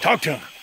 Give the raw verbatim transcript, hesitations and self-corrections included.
Talk to him.